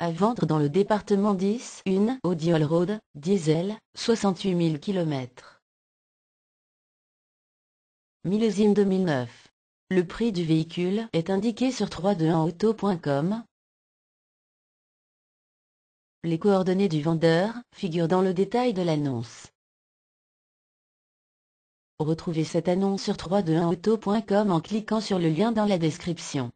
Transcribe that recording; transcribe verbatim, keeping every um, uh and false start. À vendre dans le département dix, une Audi Allroad, diesel, soixante-huit mille km. Millésime deux mille neuf. Le prix du véhicule est indiqué sur trois cent vingt et un auto point com. Les coordonnées du vendeur figurent dans le détail de l'annonce. Retrouvez cette annonce sur trois cent vingt et un auto point com en cliquant sur le lien dans la description.